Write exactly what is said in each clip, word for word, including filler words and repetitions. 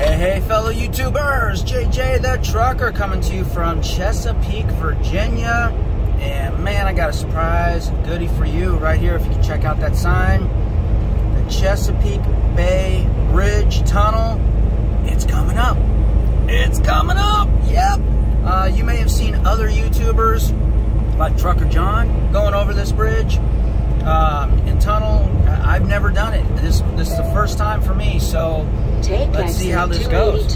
Hey, hey, fellow YouTubers, J J the Trucker coming to you from Chesapeake, Virginia. And man, I got a surprise goodie for you right here. If you can check out that sign, the Chesapeake Bay Bridge Tunnel. It's coming up. It's coming up. Yep. Uh, you may have seen other YouTubers like Trucker John going over this bridge um, and tunnel. I've never done it. This this is the first time for me, so. Take Let's see how this goes.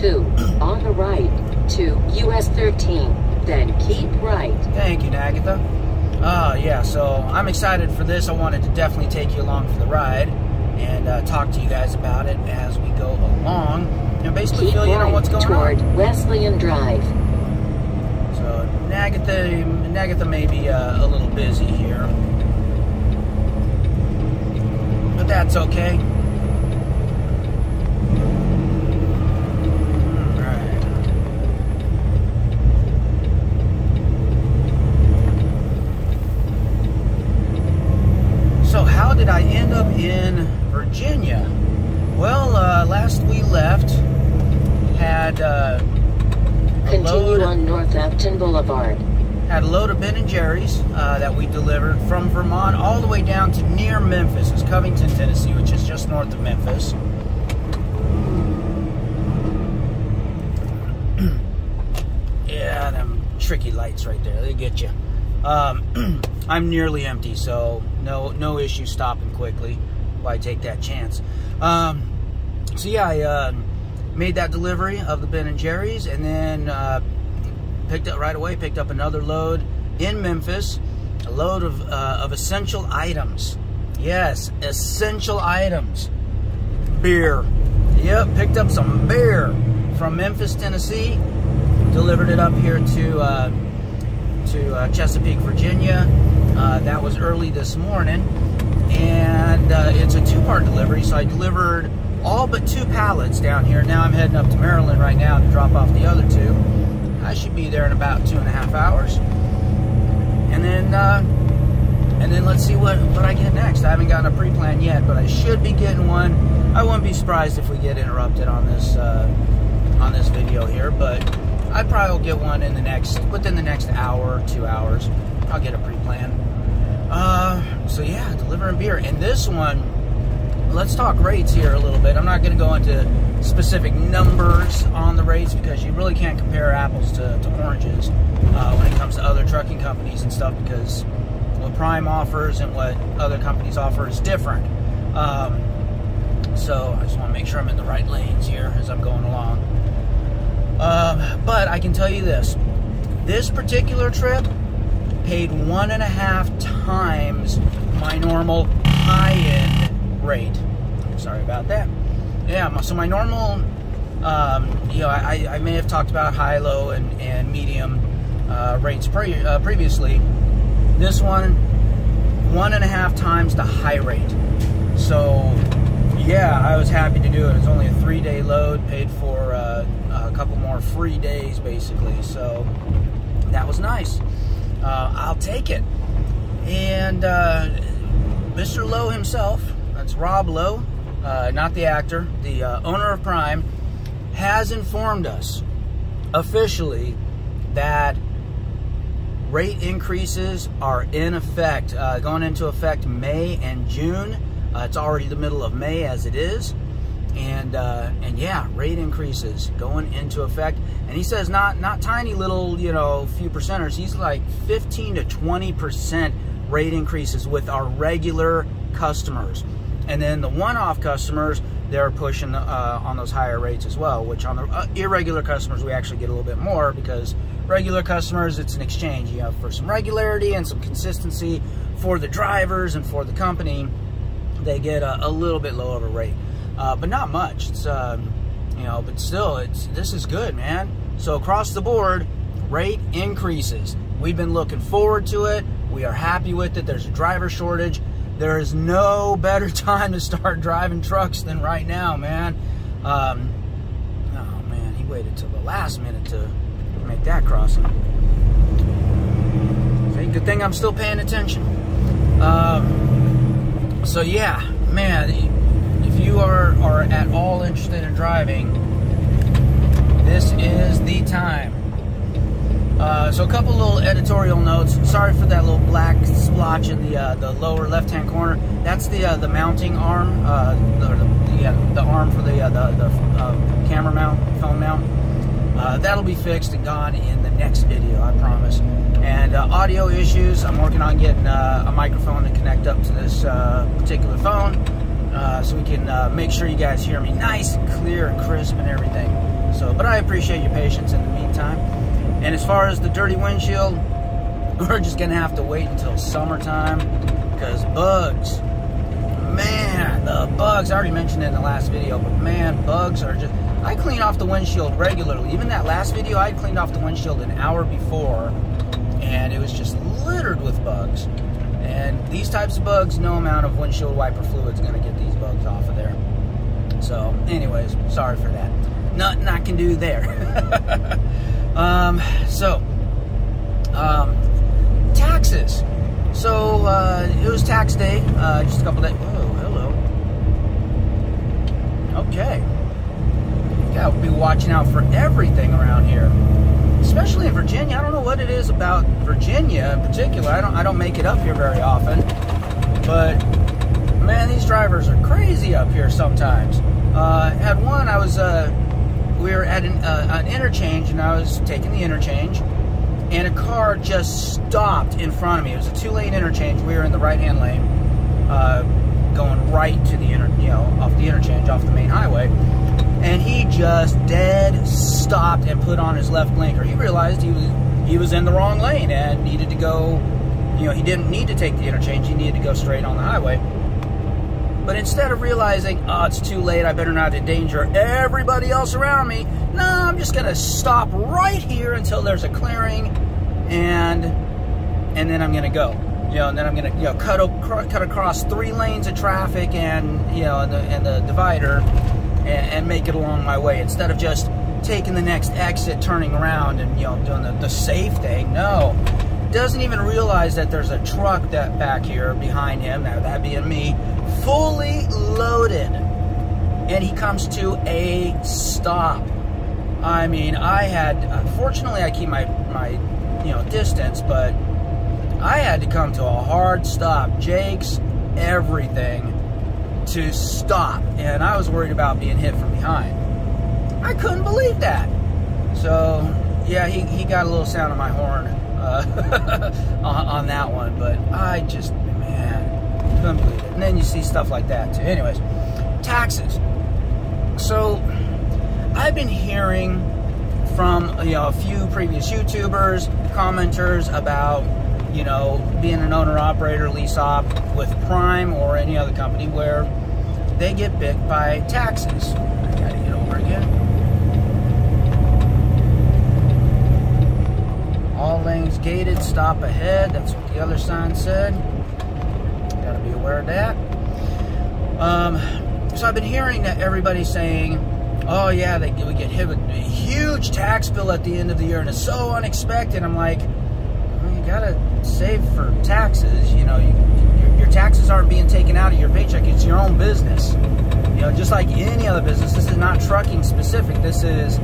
On the right to U S thirteen, then keep right. Thank you, Nagatha. Uh, yeah, so I'm excited for this. I wanted to definitely take you along for the ride and uh, talk to you guys about it as we go along. And basically keep fill you in right on what's going toward on. Wesleyan Drive. So Nagatha, Nagatha may be uh, a little busy here. But that's okay. Did I end up in Virginia? Well, uh, last we left, had uh, a load on Northampton Boulevard. Had a load of Ben and Jerry's uh, that we delivered from Vermont all the way down to near Memphis. It's Covington, Tennessee, which is just north of Memphis. Yeah, them tricky lights right there. They get you. Um, I'm nearly empty, so no no issue stopping quickly. Why take that chance? Um, so yeah, I uh, made that delivery of the Ben and Jerry's, and then uh, picked up right away. Picked up another load in Memphis, a load of uh, of essential items. Yes, essential items. Beer. Yep, picked up some beer from Memphis, Tennessee. Delivered it up here to. Uh, to uh, Chesapeake, Virginia. Uh, that was early this morning, and uh, it's a two-part delivery, so I delivered all but two pallets down here. Now I'm heading up to Maryland right now to drop off the other two. I should be there in about two and a half hours, and then uh, and then let's see what, what I get next. I haven't gotten a pre-plan yet, but I should be getting one. I wouldn't be surprised if we get interrupted on this, uh, on this video here, but I probably will get one in the next, within the next hour, two hours. I'll get a pre-plan. Uh, so yeah, delivering beer. And this one, let's talk rates here a little bit. I'm not going to go into specific numbers on the rates because you really can't compare apples to, to oranges uh, when it comes to other trucking companies and stuff, because what Prime offers and what other companies offer is different. Um, so I just want to make sure I'm in the right lanes here as I'm going along. Uh, but I can tell you this, this particular trip paid one and a half times my normal high-end rate. Sorry about that. Yeah, so my normal, um, you know, I, I may have talked about high, low, and, and medium uh, rates pre uh, previously. This one, one and a half times the high rate. So, yeah, I was happy to do it. It was only a three-day load, paid for uh, a couple more free days, basically. So that was nice. Uh, I'll take it. And uh, Mister Lowe himself, that's Rob Lowe, uh, not the actor, the uh, owner of Prime, has informed us officially that rate increases are in effect, uh, going into effect May and June. Uh, it's already the middle of May as it is, and uh, and yeah, rate increases going into effect. And he says not not tiny little, you know, few percenters. He's like fifteen to twenty percent rate increases with our regular customers, and then the one-off customers, they're pushing uh, on those higher rates as well. Which on the uh, irregular customers, we actually get a little bit more, because regular customers, it's an exchange, you know, for some regularity and some consistency for the drivers and for the company. They get a, a little bit low of a rate, uh, but not much. It's um, you know, but still, it's this is good, man. So across the board, rate increases. We've been looking forward to it. We are happy with it. There's a driver shortage. There is no better time to start driving trucks than right now, man. Um, oh man, he waited till the last minute to make that crossing. See, good thing I'm still paying attention. Um, So yeah, man, if you are, are at all interested in driving, the time. Uh, so a couple little editorial notes. Sorry for that little black splotch in the uh, the lower left-hand corner. That's the uh, the mounting arm, uh, the the, yeah, the arm for the uh, the, the uh, camera mount, phone mount. Uh, that'll be fixed and gone in the next video, I promise. And uh, audio issues, I'm working on getting uh, a microphone to connect up to this uh, particular phone, uh, so we can uh, make sure you guys hear me nice and clear and crisp and everything. So, but I appreciate your patience in the meantime. And as far as the dirty windshield, we're just gonna have to wait until summertime, because bugs, man, the bugs. I already mentioned it in the last video, but man, bugs are just, I clean off the windshield regularly. Even that last video, I cleaned off the windshield an hour before, and it was just littered with bugs. And these types of bugs, no amount of windshield wiper fluid is gonna get these bugs off of there. So anyways, sorry for that. Nothing I can do there. um, so, um, taxes. So, uh, it was tax day, uh, just a couple days. Oh, hello. Okay. Yeah, we'll be watching out for everything around here, especially in Virginia. I don't know what it is about Virginia in particular. I don't, I don't make it up here very often, but man, these drivers are crazy up here sometimes. Uh, at one, I was, uh, we were at an, uh, an interchange, and I was taking the interchange, and a car just stopped in front of me. It was a two-lane interchange. We were in the right-hand lane, uh, going right to the inter, you know, off the interchange, off the main highway. And he just dead stopped and put on his left blinker. He realized he was he was in the wrong lane and needed to go, you know, he didn't need to take the interchange. He needed to go straight on the highway. But instead of realizing, oh, it's too late, I better not endanger everybody else around me, no, I'm just going to stop right here until there's a clearing, and and then I'm going to go. You know, and then I'm going to, you know, cut, cut across three lanes of traffic and, you know, and the, and the divider, and make it along my way, instead of just taking the next exit, turning around, and, you know, doing the, the safe thing. No, doesn't even realize that there's a truck that back here behind him, now that being me, fully loaded, and he comes to a stop. I mean, I had, fortunately I keep my, my, you know, distance, but I had to come to a hard stop. Jake's everything to stop, and I was worried about being hit from behind. I couldn't believe that. So yeah, he, he got a little sound of my horn uh, on, on that one, but I just, man, couldn't believe it. And then you see stuff like that too. Anyways, taxes. So I've been hearing from, you know, a few previous YouTubers, commenters about, you know, being an owner-operator, lease-op with Prime or any other company where they get bit by taxes. I gotta get over again. All lanes gated, stop ahead. That's what the other sign said. Gotta be aware of that. Um, so I've been hearing that everybody's saying, oh yeah, they we get hit with a huge tax bill at the end of the year, and it's so unexpected. I'm like, you gotta save for taxes. You know, you, your, your taxes aren't being taken out of your paycheck. It's your own business. You know, just like any other business. This is not trucking specific. This is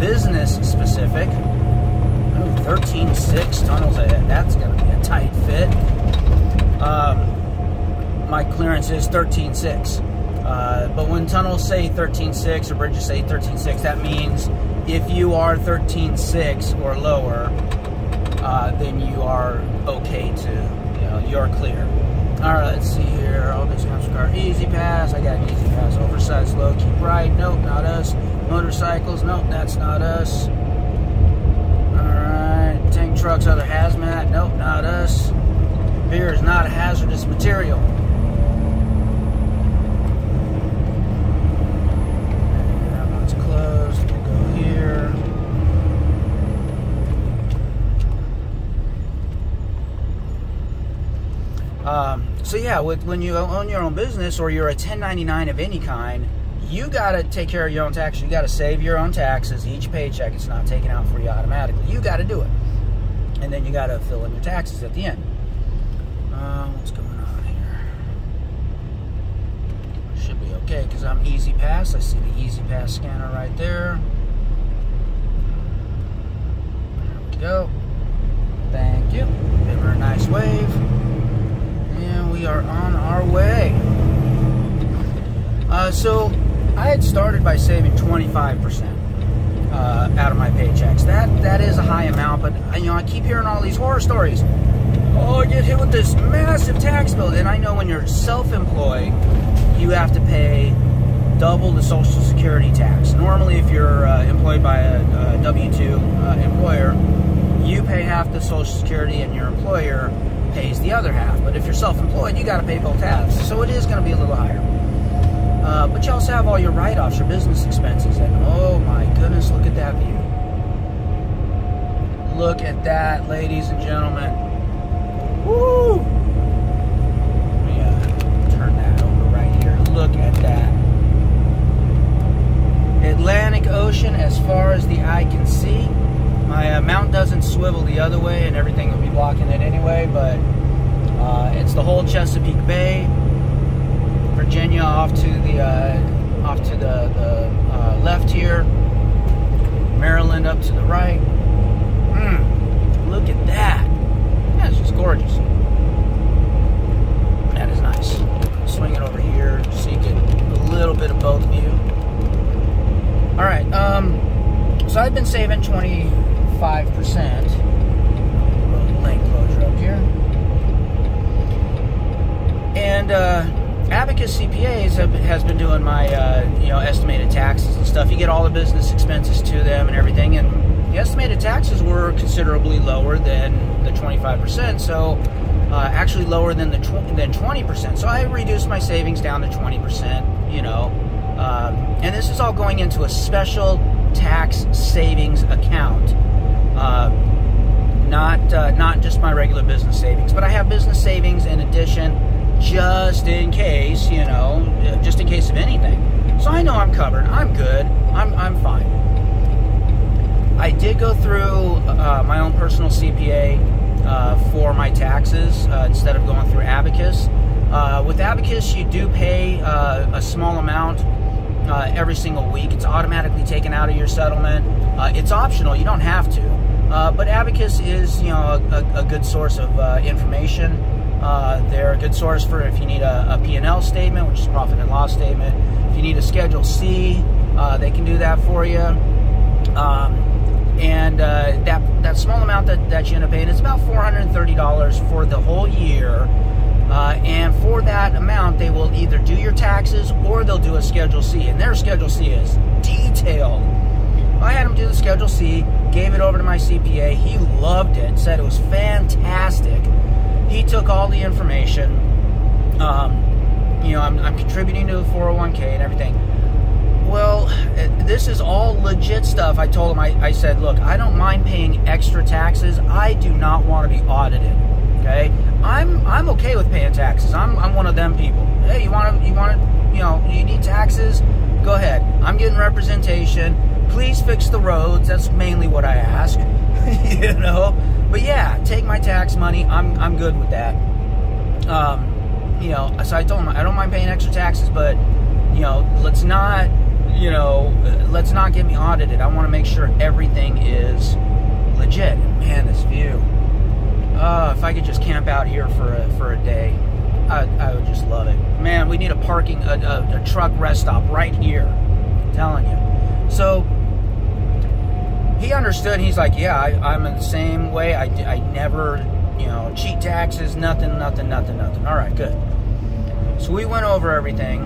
business specific. Ooh, thirteen six tunnels ahead. That's gonna be a tight fit. Um, my clearance is thirteen six. Uh, but when tunnels say thirteen six or bridges say thirteen six, that means if you are thirteen six or lower, Uh, then you are okay to, you know, you're clear. All right, let's see here. All this comes car. Easy pass. I got an easy pass. Oversized low. Keep right. Nope, not us. Motorcycles. Nope, that's not us. All right. Tank trucks, other hazmat. Nope, not us. Beer is not a hazardous material. That one's closed. We'll go here. Um, so yeah, with, when you own your own business or you're a ten ninety-nine of any kind, you gotta take care of your own taxes. You gotta save your own taxes. Each paycheck, it's not taken out for you automatically. You gotta do it, and then you gotta fill in your taxes at the end. Uh, what's going on here? Should be okay because I'm easy pass. I see the easy pass scanner right there. go. Thank you. Give her a nice wave. And we are on our way. Uh, so I had started by saving twenty-five percent. Uh, out of my paychecks. That that is a high amount, but you know I keep hearing all these horror stories. Oh, I get hit with this massive tax bill, and I know when you're self-employed, you have to pay double the Social Security tax. Normally, if you're uh, employed by a, a W two uh, employer, you pay half the Social Security, and your employer pays the other half. But if you're self-employed, you got to pay both halves, so it is going to be a little higher. Uh, but you also have all your write-offs, your business expenses, and oh my goodness, look at that view. Look at that, ladies and gentlemen. Woo! Let me uh, turn that over right here. Look at that. Atlantic Ocean as far as the eye can see. My uh, mount doesn't swivel the other way, and everything would be blocking it anyway, but uh, it's the whole Chesapeake Bay. Virginia off to the uh, off to the, the uh, left here, Maryland up to the right. Mm, look at that. That's just gorgeous. That is nice. Swing it over here so you get a little bit of both view. All right. Um, so I've been saving twenty-five percent. Lane closure up here, and. Uh, Abacus C P As have, has been doing my, uh, you know, estimated taxes and stuff. You get all the business expenses to them and everything, and the estimated taxes were considerably lower than the twenty-five percent, so uh, actually lower than the tw than twenty percent. So I reduced my savings down to twenty percent, you know, um, and this is all going into a special tax savings account, uh, not uh, not just my regular business savings, but I have business savings in addition. Just in case, you know, just in case of anything. So I know I'm covered. I'm good. I'm, I'm fine. I did go through uh, my own personal C P A uh, for my taxes uh, instead of going through Abacus. Uh, with Abacus, you do pay uh, a small amount uh, every single week. It's automatically taken out of your settlement. Uh, it's optional. You don't have to. Uh, but Abacus is, you know, a, a good source of uh, information. Uh, they're a good source for if you need a, a P and L statement, which is profit and loss statement. If you need a Schedule C, uh, they can do that for you. Um, and uh, that that small amount that, that you end up paying, it's about four hundred thirty dollars for the whole year. Uh, and for that amount, they will either do your taxes or they'll do a Schedule C. And their Schedule C is detailed. I had them do the Schedule C, gave it over to my C P A. He loved it, said it was fantastic. He took all the information, um, you know, I'm, I'm contributing to the four oh one K and everything. Well, this is all legit stuff. I told him, I, I said, look, I don't mind paying extra taxes. I do not want to be audited, okay? I'm I'm okay with paying taxes. I'm, I'm one of them people. Hey, you want to, you want to, you know, you need taxes? Go ahead. I'm getting representation. Please fix the roads. That's mainly what I ask, you know? But yeah, take my tax money. I'm I'm good with that. Um, you know, so I told him I don't mind paying extra taxes, but you know, let's not, you know, let's not get me audited. I want to make sure everything is legit. Man, this view. Uh, if I could just camp out here for a, for a day, I I would just love it. Man, we need a parking a, a, a truck rest stop right here. I'm telling you. So. He understood. He's like, yeah, I, I'm in the same way. I, I never, you know, cheat taxes, nothing, nothing, nothing, nothing. All right, good. So we went over everything,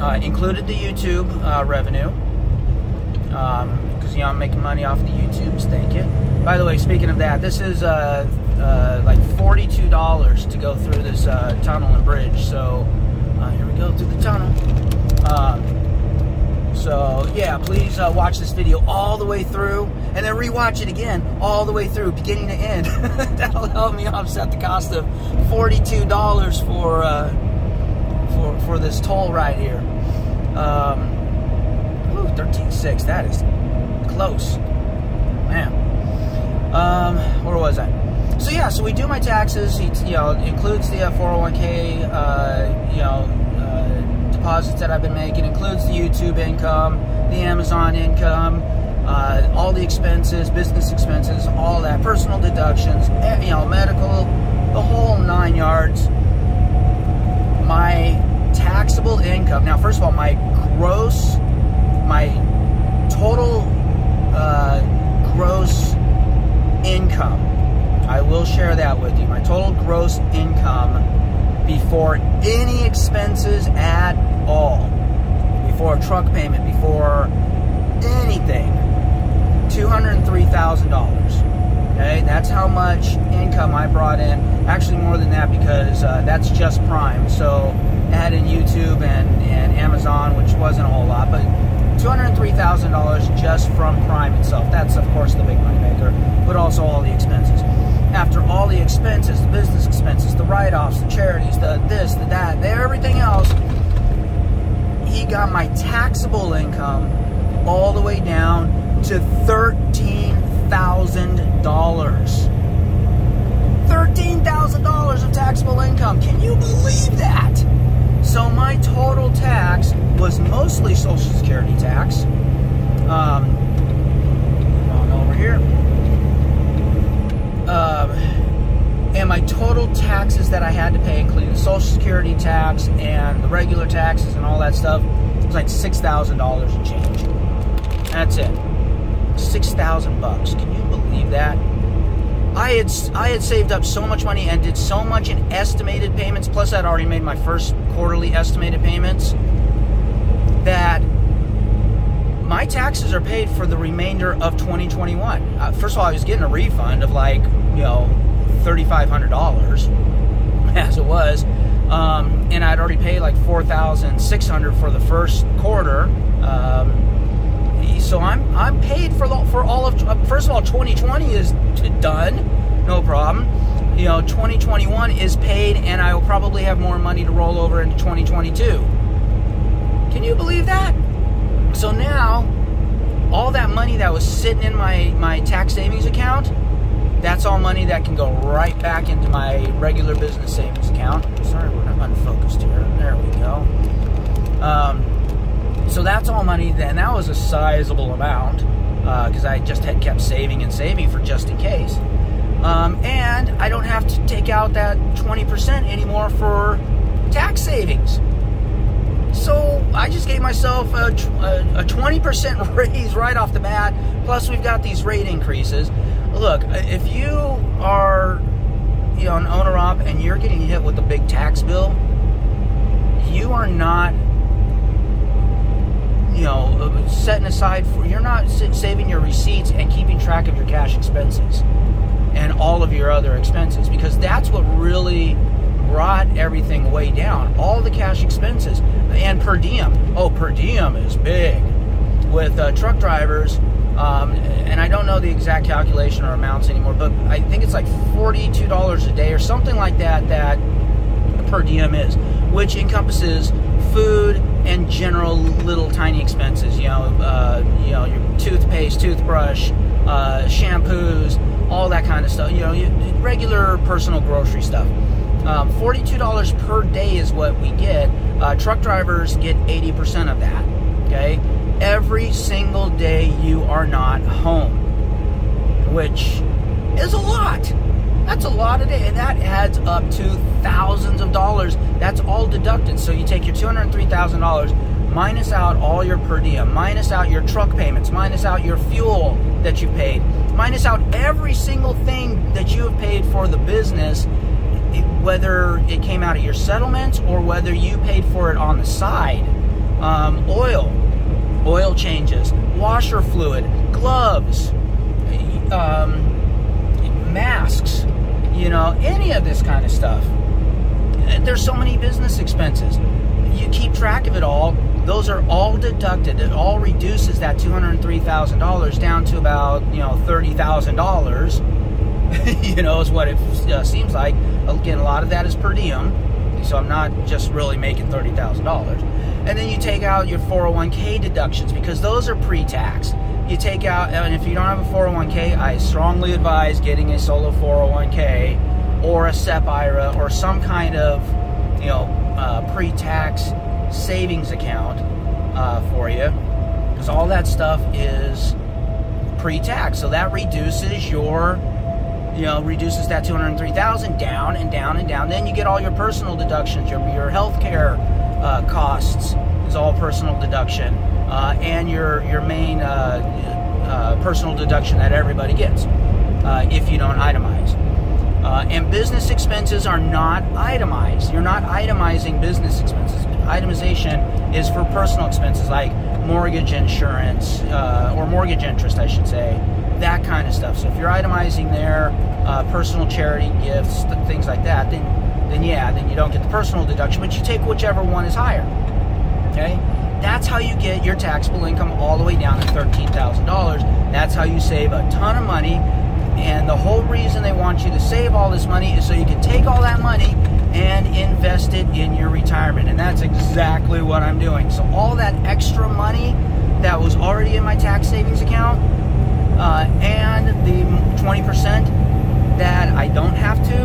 uh, included the YouTube uh, revenue, because, um, you know, I'm making money off the YouTubes, thank you. By the way, speaking of that, this is uh, uh, like forty-two dollars to go through this uh, tunnel and bridge. So uh, here we go through the tunnel. Uh, So, yeah, please uh, watch this video all the way through, and then rewatch it again all the way through, beginning to end. That'll help me offset the cost of forty-two dollars for, uh, for, for this toll right here. Um, ooh, thirteen six, that is close. Man. Um, where was I? So, yeah, so we do my taxes. It, you know, includes the uh, four oh one K, uh, you know, deposits that I've been making, includes the YouTube income, the Amazon income, uh, uh, all the expenses, business expenses, all that, personal deductions, you know, medical, the whole nine yards. My taxable income, now first of all, my gross, my total uh, gross income, I will share that with you, my total gross income before any expenses at all, before a truck payment, before anything, two hundred three thousand dollars. Okay, that's how much income I brought in. Actually, more than that, because uh, that's just Prime. So add in YouTube and, and Amazon, which wasn't a whole lot, but two hundred three thousand dollars just from Prime itself. That's, of course, the big money maker, but also all the expenses. After all the expenses, the business expenses, the write-offs, the charities, the this, the that, the everything else, he got my taxable income all the way down to thirteen thousand dollars. thirteen thousand dollars of taxable income. Can you believe that? So my total tax was mostly Social Security tax. Um, on over here. Uh, and my total taxes that I had to pay, including Social Security tax and the regular taxes and all that stuff, it was like six thousand dollars and change. That's it. six thousand bucks. Can you believe that? I had I had saved up so much money and did so much in estimated payments, plus I'd already made my first quarterly estimated payments, that my taxes are paid for the remainder of twenty twenty-one. Uh, first of all, I was getting a refund of like, you know, thirty-five hundred dollars as it was. Um, and I'd already paid like four thousand six hundred dollars for the first quarter. Um, So I'm I'm paid for the, for all of, first of all, twenty twenty is done, no problem. You know, twenty twenty-one is paid, and I will probably have more money to roll over into twenty twenty-two. Can you believe that? So now, all that money that was sitting in my my tax savings account, that's all money that can go right back into my regular business savings account. Sorry, we're unfocused here. There we go. Um. So that's all money, and that was a sizable amount, because uh, I just had kept saving and saving for just in case. Um, and I don't have to take out that twenty percent anymore for tax savings. So I just gave myself a, a, a twenty percent raise right off the bat, plus we've got these rate increases. Look, if you are, you know, an owner-op and you're getting hit with a big tax bill, you are not... you know, setting aside for, you're not saving your receipts and keeping track of your cash expenses and all of your other expenses, because that's what really brought everything way down. All the cash expenses and per diem. Oh, per diem is big with uh, truck drivers. Um, and I don't know the exact calculation or amounts anymore, but I think it's like forty-two dollars a day or something like that, that per diem is, which encompasses food and general little tiny expenses, you know, uh, you know, your toothpaste, toothbrush, uh, shampoos, all that kind of stuff, you know, you, regular personal grocery stuff. Um, forty-two dollars per day is what we get. Uh, truck drivers get eighty percent of that, okay? Every single day you are not home, which is a lot. That's a lot of day, and that adds up to thousands of dollars. That's all deducted. So you take your two hundred three thousand dollars, minus out all your per diem, minus out your truck payments, minus out your fuel that you paid, minus out every single thing that you have paid for the business, whether it came out of your settlements or whether you paid for it on the side. Um, oil, oil changes, washer fluid, gloves, um, masks, you know, any of this kind of stuff. There's so many business expenses. You keep track of it all. Those are all deducted. It all reduces that two hundred three thousand dollars down to about, you know, thirty thousand dollars, you know, is what it uh, seems like. Again, a lot of that is per diem, so I'm not just really making thirty thousand dollars. And then you take out your four oh one K deductions, because those are pre-tax. You take out, and if you don't have a four oh one K, I strongly advise getting a solo four oh one K or a S E P I R A or some kind of, you know, uh, pre-tax savings account uh, for you, because all that stuff is pre-tax. So that reduces your, you know, reduces that two hundred three thousand dollars down and down and down. Then you get all your personal deductions, your, your health care uh, costs is all personal deduction, uh, and your, your main uh, uh, personal deduction that everybody gets uh, if you don't itemize. Uh, and business expenses are not itemized. You're not itemizing business expenses. Itemization is for personal expenses like mortgage insurance, uh, or mortgage interest, I should say, that kind of stuff. So if you're itemizing their uh, personal charity gifts, th things like that, then, then yeah, then you don't get the personal deduction, but you take whichever one is higher, okay? That's how you get your taxable income all the way down to thirteen thousand dollars. That's how you save a ton of money. And the whole reason they want you to save all this money is so you can take all that money and invest it in your retirement. And that's exactly what I'm doing. So all that extra money that was already in my tax savings account, uh, and the twenty percent that I don't have to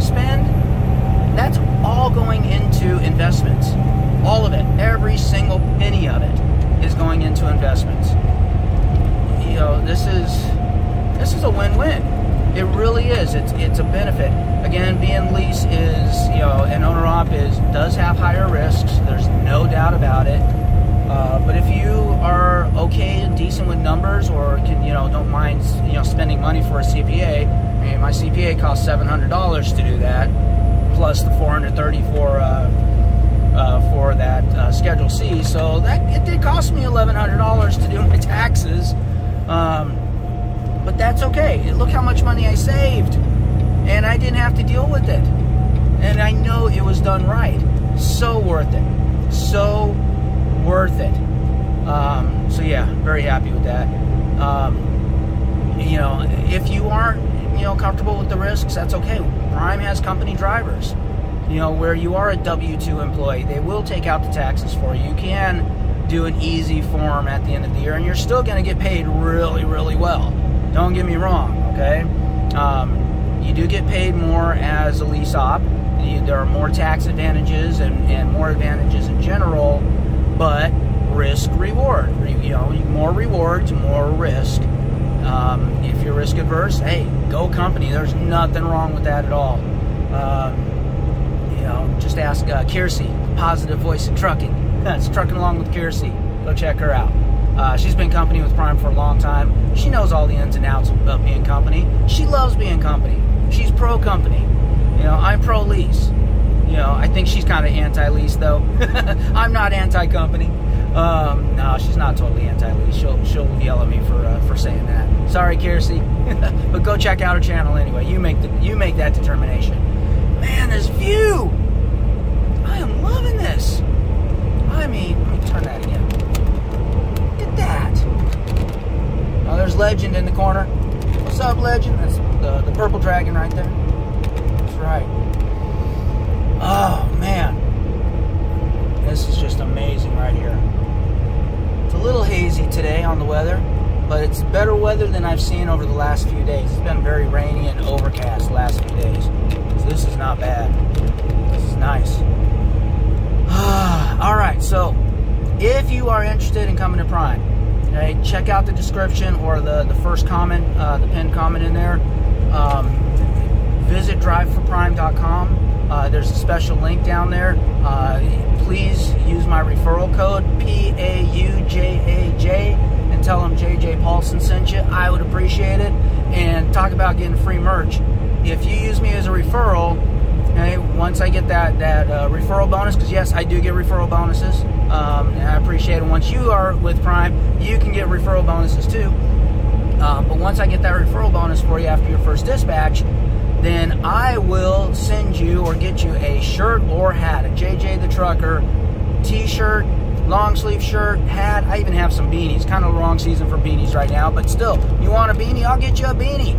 spend, that's all going into investments. All of it, every single penny of it is going into investments. You know, this is... This is a win-win. It really is. It's it's a benefit. Again, being lease is, you know, and owner-op is does have higher risks. There's no doubt about it. Uh, but if you are okay and decent with numbers, or can, you know, don't mind, you know, spending money for a C P A. I mean, my C P A costs seven hundred dollars to do that, plus the four hundred thirty dollars for uh, uh, for that uh, Schedule C. So that it did cost me eleven hundred dollars to do my taxes. Um, But that's okay. Look how much money I saved. And I didn't have to deal with it. And I know it was done right. So worth it. So worth it. Um, so yeah, very happy with that. Um, you know, if you aren't, you know, comfortable with the risks, that's okay. Prime has company drivers. You know, where you are a W two employee, they will take out the taxes for you. You can do an easy form at the end of the year, and you're still going to get paid really, really well. Don't get me wrong, okay? Um, you do get paid more as a lease op. You, there are more tax advantages and, and more advantages in general, but risk-reward. You know, more reward to more risk. Um, if you're risk-averse, hey, go company. There's nothing wrong with that at all. Um, you know, just ask uh, Kearsey, Positive Voice in Trucking. That's Trucking Along with Kearsey. Go check her out. Uh, she's been company with Prime for a long time. She knows all the ins and outs about being company. She loves being company. She's pro company. You know, I'm pro lease. You know, I think she's kind of anti lease though. I'm not anti company. Um, no, she's not totally anti lease. She'll she'll yell at me for uh, for saying that. Sorry, Kearsey. But go check out her channel anyway. You make the you make that determination. Man, this view. I am loving this. I mean, let me turn that again. Oh, there's Legend in the corner. What's up, Legend? That's the, the purple dragon right there. That's right. Oh, man. This is just amazing right here. It's a little hazy today on the weather, but it's better weather than I've seen over the last few days. It's been very rainy and overcast the last few days. So this is not bad. This is nice. All right, so if you are interested in coming to Prime, okay, check out the description or the, the first comment, uh, the pinned comment in there. Um, visit drive for prime dot com. Uh, there's a special link down there. Uh, please use my referral code, P A U J A J, and tell them J J Paulson sent you. I would appreciate it. And talk about getting free merch. If you use me as a referral, okay, once I get that, that uh, referral bonus, because yes, I do get referral bonuses. Um, and I appreciate it. Once you are with Prime, you can get referral bonuses too. Uh, but once I get that referral bonus for you after your first dispatch, then I will send you or get you a shirt or hat, a J J the Trucker t-shirt, long sleeve shirt, hat. I even have some beanies. Kind of the wrong season for beanies right now, but still, you want a beanie? I'll get you a beanie.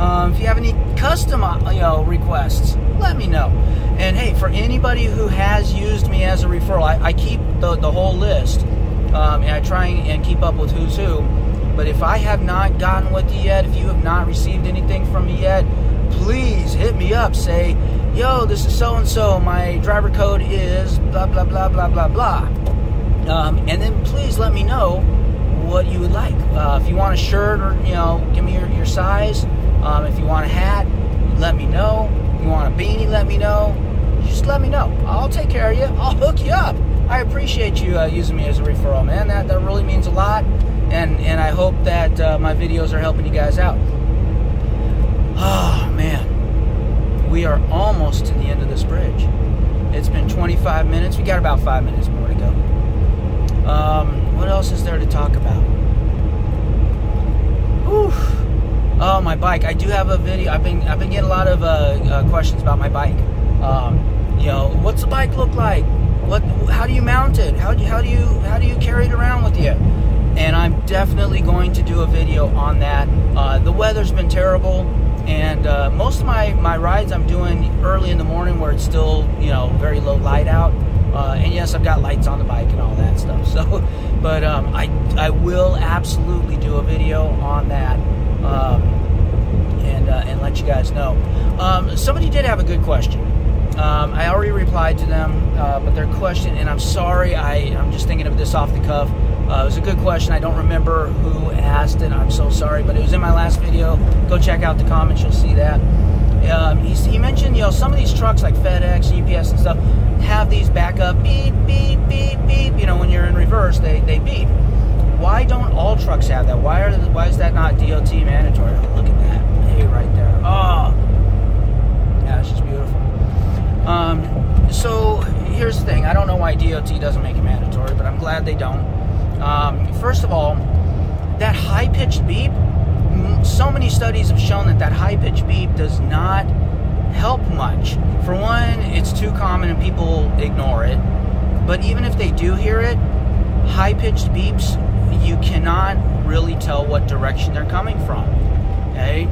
um, if you have any custom, you know, requests, let me know. And hey, for anybody who has used me as a referral, I, I keep the, the whole list, um, and I try and keep up with who's who. But if I have not gotten with you yet, if you have not received anything from me yet, please hit me up. Say, yo, this is so-and-so. My driver code is blah, blah, blah, blah, blah, blah. Um, and then please let me know what you would like. Uh, if you want a shirt, or you know, give me your, your size. Um, if you want a hat, let me know. If you want a beanie, let me know. Just let me know. I'll take care of you. I'll hook you up. I appreciate you uh, using me as a referral, man. That that really means a lot, and and I hope that uh, my videos are helping you guys out. Oh man, we are almost to the end of this bridge. It's been twenty-five minutes. We got about five minutes more to go. Um, what else is there to talk about? Whew. Oh, my bike. I do have a video. I've been I've been getting a lot of uh, uh, questions about my bike. Um, you know, what's the bike look like? What? How do you mount it? How do you, how do you how do you carry it around with you? And I'm definitely going to do a video on that. Uh, the weather's been terrible, and uh, most of my my rides I'm doing early in the morning where it's still you know very low light out. Uh, and yes, I've got lights on the bike and all that stuff. So, but um, I I will absolutely do a video on that. Um, And, uh, and let you guys know. Um, somebody did have a good question. Um, I already replied to them, uh, but their question, and I'm sorry, I, I'm just thinking of this off the cuff. Uh, it was a good question. I don't remember who asked it. I'm so sorry, but it was in my last video. Go check out the comments. You'll see that. Um, he, he mentioned, you know, some of these trucks like FedEx, U P S, and stuff have these backup beep, beep, beep, beep. You know, when you're in reverse, they, they beep. Why don't all trucks have that? Why are why is that not D O T mandatory? Look at that. Right there. Oh, yeah, it's just beautiful. Um, so here's the thing. I don't know why D O T doesn't make it mandatory, but I'm glad they don't. Um, first of all, that high-pitched beep, so many studies have shown that that high-pitched beep does not help much. For one, it's too common and people ignore it. But even if they do hear it, high-pitched beeps, you cannot really tell what direction they're coming from. Okay?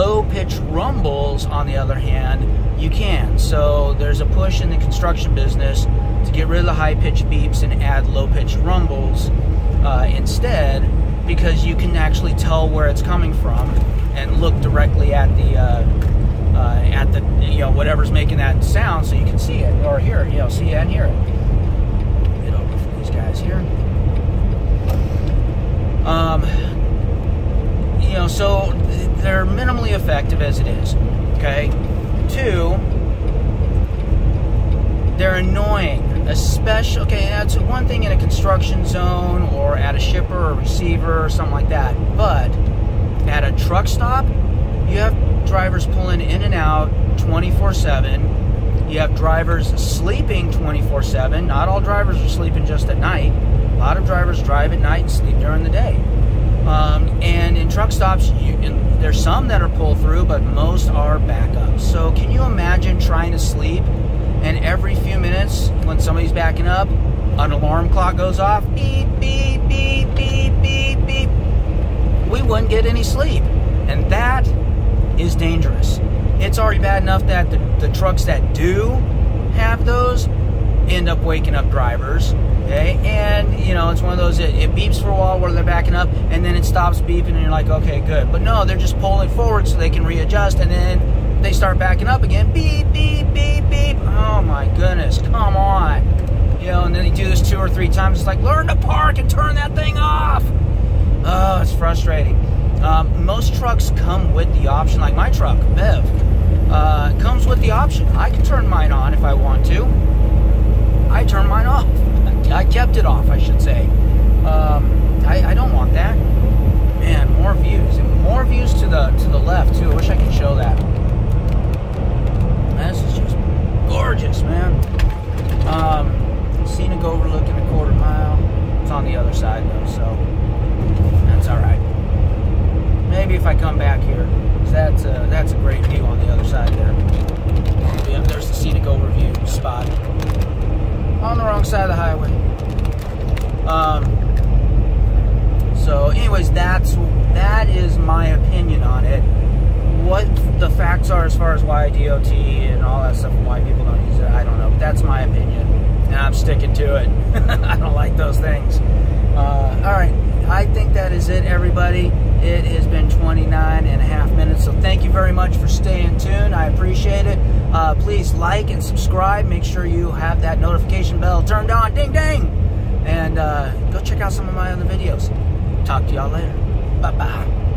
Low-pitched rumbles, on the other hand, you can. So there's a push in the construction business to get rid of the high-pitched beeps and add low-pitched rumbles uh, instead, because you can actually tell where it's coming from and look directly at the uh, uh, at the you know whatever's making that sound, so you can see it or hear it. You know, see and hear it. Get over for these guys here. Um, you know, so. They're minimally effective as it is, okay? Two, they're annoying, especially, okay, that's one thing in a construction zone or at a shipper or receiver or something like that, but at a truck stop, you have drivers pulling in and out twenty-four seven. You have drivers sleeping twenty-four seven. Not all drivers are sleeping just at night. A lot of drivers drive at night and sleep during the day. Um, and in truck stops, you, in, there's some that are pulled through, but most are backups. So can you imagine trying to sleep, and every few minutes when somebody's backing up, an alarm clock goes off, beep, beep, beep, beep, beep, beep. We wouldn't get any sleep. And that is dangerous. It's already bad enough that the, the trucks that do have those end up waking up drivers. Okay, and you know, it's one of those, it, it beeps for a while where they're backing up, and then it stops beeping, and you're like, okay, good. But no, they're just pulling forward so they can readjust, and then they start backing up again. Beep, beep, beep, beep. Oh my goodness, come on. You know, and then they do this two or three times. It's like, learn to park and turn that thing off. Oh, it's frustrating. Um, most trucks come with the option, like my truck, Bev, uh, comes with the option. I can turn mine on if I want to. I turn mine off. I kept it off, I should say. Um, I, I don't want that. Man, more views. And more views to the to the left, too. I wish I could show that. This is just gorgeous, man. Um, scenic overlooking a quarter mile. It's on the other side, though, so that's all right. Maybe if I come back here, because that's a, that's a great view on the other side there. Yeah, there's the scenic overview spot. On the wrong side of the highway. Um, so, anyways, that's that is my opinion on it. What the facts are as far as why D O T and all that stuff, and why people don't use it, I don't know. But that's my opinion, and I'm sticking to it. I don't like those things. Uh, all right, I think that is it, everybody. It has been twenty-nine and a half minutes, so thank you very much for staying tuned. I appreciate it. Uh, please like and subscribe. Make sure you have that notification bell turned on. Ding, ding. and uh, go check out some of my other videos. Talk to y'all later. Bye-bye.